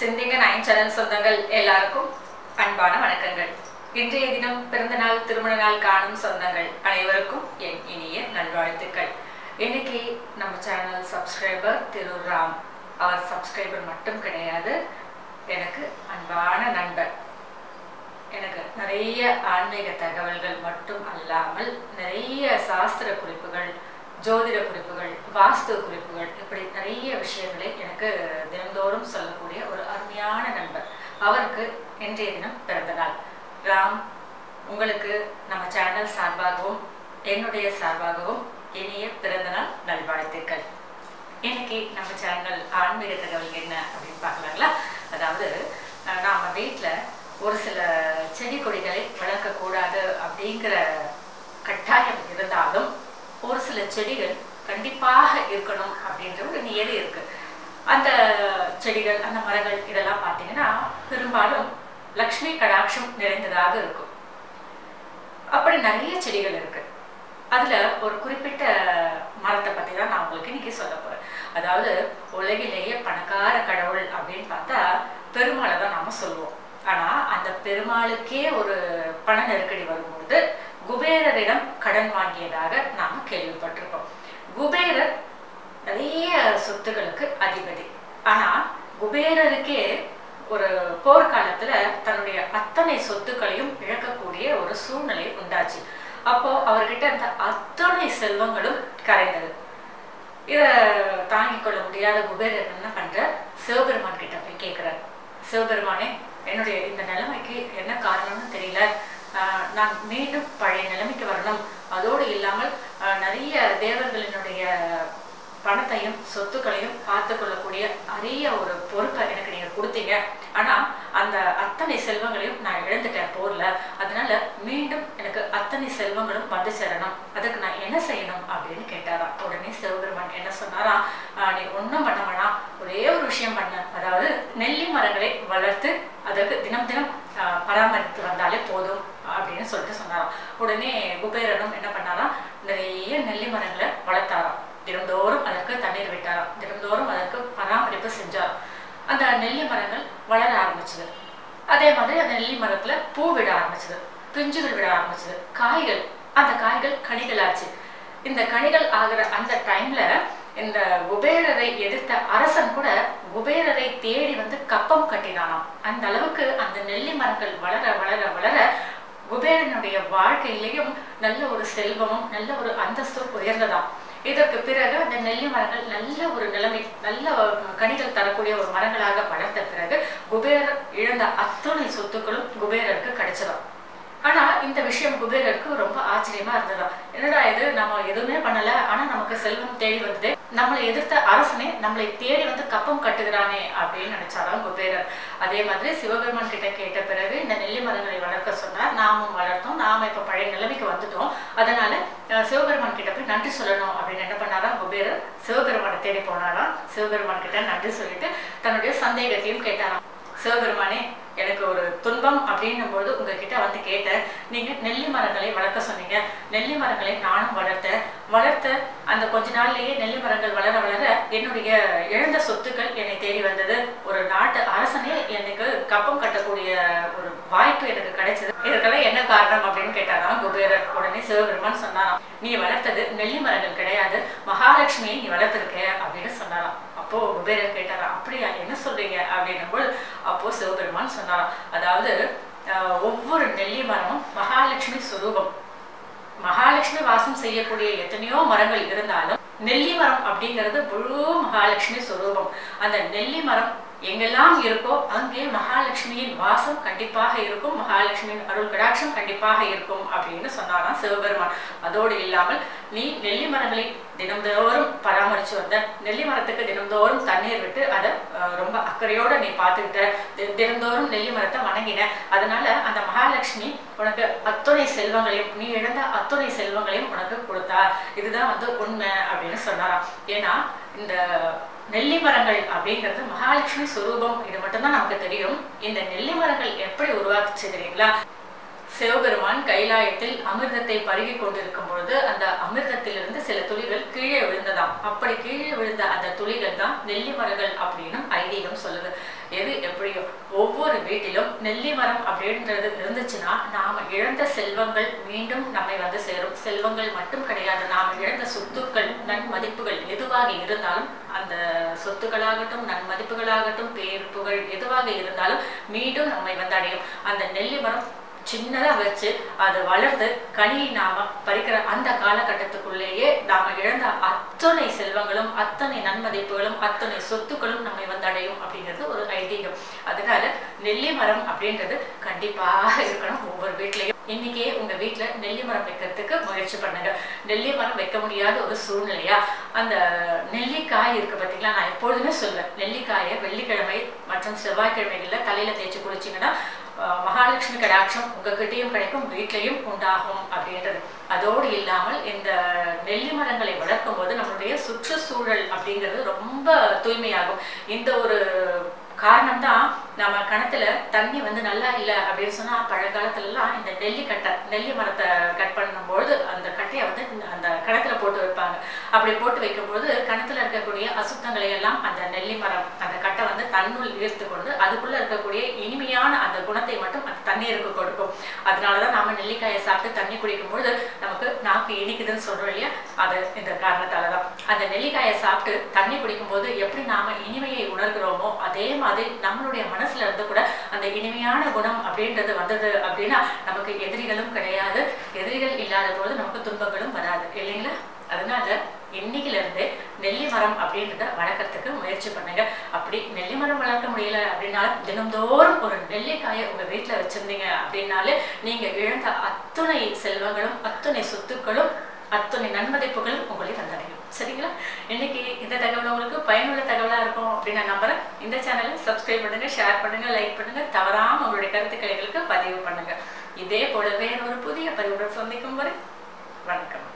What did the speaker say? சிந்திங்க nine channel சொந்தங்கள் எல்லாருக்கும் அன்பான வணக்கங்கள். இன்றைய தினம் பிறந்தநாள் திருமண நாள் காணும் சொந்தங்கள் அனைவருக்கும் என் இனிய நல்வாழ்த்துக்கள். இன்னைக்கு நம்ம சேனல் சப்ஸ்கிரைபர் திரு ராம், அவர் சப்ஸ்கிரைபர் மட்டும் கிடையாது, எனக்கு அன்பான நண்பர். எனக்கு நிறைய ஆன்மீக தகவல்கள் மட்டும் அல்லாமல் நிறைய சாஸ்திர குறிப்புகள், ஜோதிட குறிப்புகள், வாஸ்து குறிப்புகள், இப்படி நிறைய விஷயங்களை எனக்கு தினந்தோறும் சொல்லக்கூடிய ஒரு அருமையான நண்பர். அவருக்கு இன்றைய தினம் பிறந்த நாள். ராம், உங்களுக்கு நம்ம சேனல் சார்பாகவும் என்னுடைய சார்பாகவும் இனிய பிறந்த நாள் நல்வாழ்த்துக்கள். இன்னைக்கு நம்ம சேனல் ஆன்மீக தகவல் என்ன அப்படின்னு பார்க்கலாங்களா? அதாவது, நாம வீட்டில் ஒரு சில செடி கொடிகளை வளர்க்கக்கூடாது அப்படிங்கிற கட்டாயம் இருந்தாலும் ஒரு சில செடிகள் கண்டிப்பாக இருக்கணும் அப்படின்ற ஒரு நியதி இருக்கு. அந்த செடிகள், அந்த மரங்கள் இதெல்லாம் பார்த்தீங்கன்னா பெரும்பாலும் லக்ஷ்மி கடாட்சம் நிறைந்ததாக இருக்கும். அப்படி நிறைய செடிகள் இருக்கு. அதுல ஒரு குறிப்பிட்ட மரத்தை பத்தி தான் நான் உங்களுக்கு இன்னைக்கு சொல்ல போறேன். அதாவது, உலகிலேயே பணக்கார கடவுள் அப்படின்னு பார்த்தா பெருமாளை தான் நாம சொல்லுவோம். ஆனா அந்த பெருமாளுக்கே ஒரு பண நெருக்கடி வரும்போது குபேரரிடம் கடன் வாங்கியதாக நாம கேள்விப்பட்டிருக்கோம். குபேரர் நிறைய சொத்துக்களுக்கு அதிபதி. ஆனா குபேரருக்கே ஒரு போர்க்காலத்துல தன்னுடைய அத்தனை சொத்துக்களையும் இழக்கக்கூடிய ஒரு சூழ்நிலை உண்டாச்சு. அப்போ அவர்கிட்ட அந்த அத்தனை செல்வங்களும் கரைந்தது. இத தாங்கிக் கொள்ள முடியாத குபேரர் என்ன பண்ற, சிவபெருமான் கிட்ட போய் கேட்கிறார். சிவபெருமானே, என்னுடைய இந்த நிலைமைக்கு என்ன காரணம்னு தெரியல, நான் மீண்டும் பழைய நிலைமைக்கு வரணும், அதோடு இல்லாமல் நிறைய தேவர்களினுடைய பணத்தையும் சொத்துக்களையும் பார்த்து கொள்ளக்கூடிய அரிய ஒரு பொறுப்பை எனக்கு நீங்க கொடுத்தீங்க, ஆனா அந்த அத்தனை செல்வங்களையும் நான் இழந்துட்டேன் போர்ல, அதனால மீண்டும் எனக்கு அத்தனை செல்வங்களும் வந்து சேரணும், அதுக்கு நான் என்ன செய்யணும் அப்படின்னு கேட்டாராம். உடனே சிவபெருமான் என்ன சொன்னாராம், நீ ஒன்றும் பண்ண வேணாம், ஒரே ஒரு விஷயம் பண்ண, அதாவது நெல்லி மரங்களை வளர்த்து அதற்கு தினம் தினம் பராமரித்து வந்தாலே போதும் அப்படின்னு சொல்லிட்டு சொன்னாராம். உடனே குபேரனும் என்ன பண்ணாராம், நிறைய நெல்லி மரங்களை வளர்த்தாராம். தினந்தோறும் அதற்கு தண்ணீர் விட்டாராம், தினந்தோறும் அதற்கு பராமரிப்பு செஞ்சாராம். அந்த நெல்லி மரங்கள் வளர ஆரம்பிச்சது. அதே மாதிரி அந்த நெல்லி மரத்துல பூ விட ஆரம்பிச்சது, பிஞ்சுகள் விட ஆரம்பிச்சது, காய்கள், அந்த காய்கள் கனிகள் ஆச்சு. இந்த கனிகள் ஆகிற அந்த டைம்ல இந்த குபேரரை எதிர்த்த அரசன் கூட குபேரரை தேடி வந்து கப்பம் கட்டினானாம். அந்த அளவுக்கு அந்த நெல்லி மரங்கள் வளர வளர வளர குபேரனுடைய வாழ்க்கையிலையும் நல்ல ஒரு செல்வமும் நல்ல ஒரு அந்தஸ்தும் உயர்ந்ததாம். இதற்கு பிறகு அந்த நெல்லி மரங்கள் நல்ல ஒரு நிலைமை, நல்ல கனிகள் தரக்கூடிய ஒரு மரங்களாக வளர்த்த பிறகு குபேரர் இழந்த அத்தனை சொத்துக்களும் குபேரருக்கு கிடைச்சதாம். ஆனா இந்த விஷயம் குபேரருக்கு ரொம்ப ஆச்சரியமா இருந்ததாம். என்னடா இது, நம்ம எதுவுமே பண்ணல, ஆனா நமக்கு செல்வம் தேடி வந்து நம்மளை எதிர்த்த அரசனே நம்மளை தேடி வந்து கப்பம் கட்டுகிறானே அப்படின்னு நினைச்சாராம் குபேரர். அதே மாதிரி சிவபெருமான் கிட்ட கேட்ட பிறகு இந்த நெல்லி மரங்களை வளர்க்க சொன்னார். நாமும் வளர்த்தோம், நாம இப்ப பழைய நிலைமைக்கு வந்துட்டோம், அதனால சிவபெருமான் கிட்ட போய் நன்றி சொல்லணும் அப்படின்னு என்ன பண்ணாராம் குபேரர். சிவபெருமானை தேடி போனாராம். சிவபெருமான் கிட்ட நன்றி சொல்லிட்டு தன்னுடைய சந்தேகத்தையும் கேட்டாராம். சிவபெருமானே, எனக்கு ஒரு துன்பம் அப்படின்னும் போது உங்ககிட்ட வந்து கேட்டேன், நீங்க நெல்லி மரங்களை வளர்க்க சொன்னீங்க, நெல்லி மரங்களை நானும் வளர்த்த அந்த கொஞ்ச நாள்லயே நெல்லி மரங்கள் வளர வளர என்னுடைய இழந்த சொத்துக்கள் என்னை தேடி வந்தது, ஒரு நாட்டு அரசனே எனக்கு கப்பம் கட்டக்கூடிய ஒரு வாய்ப்பு எனக்கு கிடைச்சது, இதற்கெல்லாம் என்ன காரணம் அப்படின்னு கேட்டாராம் குபேரர். உடனே சிவபெருமான் சொன்னாராம், நீ வளர்த்தது நெல்லி மரங்கள் கிடையாது, மகாலட்சுமியை நீ வளர்த்திருக்க அப்படின்னு சொன்னாராம். அப்போ குபேரர் கேட்டாராம், அப்படியா, என்ன சொல்றீங்க அப்படின்னும்போது அப்போ சிவபெருமான் சொன்னாராம், அதாவது ஒவ்வொரு நெல்லி மரமும் மகாலட்சுமி சுரூபம். மகாலட்சுமி வாசம் செய்யக்கூடிய எத்தனையோ மரங்கள் இருந்தாலும் நெல்லி மரம் அப்படிங்கிறது முழு மகாலட்சுமி சுரூபம். அந்த நெல்லி மரம் எங்கெல்லாம் இருக்கோ அங்கே மகாலட்சுமியின் வாசம் கண்டிப்பாக இருக்கும், மகாலட்சுமியின் அருள் கடாட்சம் கண்டிப்பாக இருக்கும் அப்படின்னு சொன்னாராம் சிவபெருமான். அதோடு இல்லாமல் நீ நெல்லி மரங்களை தினந்தோறும் பராமரிச்சு வந்த, நெல்லி மரத்துக்கு தினந்தோறும் தண்ணீர் விட்டு அதை ரொம்ப அக்கறையோட நீ பார்த்துக்கிட்ட, தினந்தோறும் நெல்லி மரத்தை வணங்கின, அதனால அந்த மகாலட்சுமி உனக்கு அத்துணை செல்வங்களையும், நீ இழந்த அத்துணை செல்வங்களையும் உனக்கு கொடுத்தா, இதுதான் வந்து உண்மை அப்படின்னு சொன்னாராம். ஏன்னா இந்த நெல்லி மரங்கள் அப்படிங்கிறது மகாலட்சுமி சுரூபம், இது மட்டும்தான் நமக்கு தெரியும். இந்த நெல்லி மரங்கள் எப்படி உருவாக்குச்சு தெரியுங்களா? சிவபெருமான் கைலாயத்தில் அமிர்தத்தை பருகி கொண்டிருக்கும் பொழுது அந்த அமிர்தத்திலிருந்து சில துளிகள் கீழே விழுந்ததாம். அப்படி கீழே விழுந்த அந்த துளிகள் தான் நெல்லி மரங்கள் அப்படின்னு ஐதீகம் சொல்லுது. எது எப்படியோ ஒவ்வொரு வீட்டிலும் நெல்லி மரம் அப்படின்றது இருந்துச்சுன்னா நாம் இழந்த செல்வங்கள் மீண்டும் நம்மை வந்து சேரும். செல்வங்கள் மட்டும் கிடையாது, நாம் இழந்த சொத்துக்கள் நன்மதிப்புகள் எதுவாக இருந்தாலும் அந்த சொத்துக்களாகட்டும் நன்மதிப்புகளாகட்டும் பேர் புகழ் எதுவாக இருந்தாலும் மீண்டும் நம்மை வந்து அடையும். அந்த நெல்லி மரம் சின்னதா வச்சு அது வளர்ந்து கனியை நாம பறிக்கிற அந்த காலகட்டத்துக்குள்ளேயே நாம இழந்த அத்தனை செல்வங்களும் அத்தனை நன்மதிப்புகளும் அத்தனை சொத்துக்களும் நம்மை வந்தடையும் அப்படிங்கிறது ஒரு ஐதீகம். அதனால நெல்லி மரம் அப்படின்றது கண்டிப்பாக இருக்கணும் ஒவ்வொரு வீட்லையும். இன்னைக்கே உங்க வீட்டுல நெல்லி மரம் வைக்கிறதுக்கு முயற்சி பண்ணுங்க. நெல்லி மரம் வைக்க முடியாத ஒரு சூழ்நிலையா அந்த நெல்லிக்காய் இருக்கு பார்த்தீங்களா, நான் எப்பொழுதுமே சொல்லுவேன் நெல்லிக்காயை வெள்ளிக்கிழமை மற்றும் செவ்வாய்க்கிழமைகள்ல தலையில தேய்ச்சி குளிச்சிங்கன்னா மகாலட்சுமி கடாட்சம் உங்ககிட்டையும் கிடைக்கும் வீட்லையும் உண்டாகும் அப்படின்றது. அதோடு இல்லாமல் இந்த நெல்லி மரங்களை வளர்க்கும் போது நம்மளுடைய சுற்றுச்சூழல் அப்படிங்கிறது ரொம்ப தூய்மையாகும். இந்த ஒரு காரணம் தான் நம்ம கிணத்துல தண்ணி வந்து நல்லா இல்லை அப்படின்னு சொன்னா பழங்காலத்துலலாம் இந்த நெல்லி மரத்தை கட் பண்ணும்போது அந்த கட்டையை வந்து அந்த கிணத்துல போட்டு வைப்பாங்க. அப்படி போட்டு வைக்கும்போது கிணத்துல இருக்கக்கூடிய அசுத்தங்களை எல்லாம் அந்த நெல்லி மரம் அந்த கட்டை வந்து தன்னுள் ஈர்த்து கொண்டு அதுக்குள்ள இருக்கக்கூடிய இனிமையான அந்த குணத்தை மட்டும் அந்த தண்ணீருக்கு கொடுக்கும். அதனாலதான் நாம நெல்லிக்காயை சாப்பிட்டு தண்ணி குடிக்கும்போது நமக்கு நாக்கு இனிக்குதுன்னு சொல்றோம் இல்லையா, அது இந்த காரணத்தாலதான். அந்த நெல்லிக்காயை சாப்பிட்டு தண்ணி குடிக்கும்போது எப்படி நாம இனிமையை உணர்கிறோமோ அதே மாதிரி நம்மளுடைய மனசுல இருந்து கூட அந்த இனிமையான குணம் அப்படின்றது வந்தது அப்படின்னா நமக்கு எதிரிகளும் கிடையாது. எதிரிகள் இல்லாத போது நமக்கு துன்பங்களும் வராது இல்லைங்களா. அதனால இன்னைக்குல இருந்து நெல்லி மரம் அப்படின்றத வளர்க்கறதுக்கு முயற்சி பண்ணுங்க. அப்படி நெல்லி மரம் வளர்க்க முடியல அப்படின்னாலும் தினம்தோறும் ஒரு நெல்லிக்காயை உங்க வீட்டுல வச்சிருந்தீங்க அப்படின்னாலே நீங்க இழந்த அத்துணை செல்வங்களும் அத்துணை சொத்துக்களும் அத்துணை நன்மதிப்புகளும் உங்களை வந்தடையும். சரிங்களா, இன்னைக்கு இந்த தகவல் உங்களுக்கு பயனுள்ள தகவலா இருக்கும் அப்படின்னு நான் நம்புறேன். இந்த சேனலை சப்ஸ்கிரைப் பண்ணுங்க, ஷேர் பண்ணுங்க, லைக் பண்ணுங்க, தவறாம உங்களுடைய கருத்துக்களை எங்களுக்கு பதிவு பண்ணுங்க. இதே போல வேற ஒரு புதிய பதிவுடன் சந்திக்கும் வரை வணக்கம்.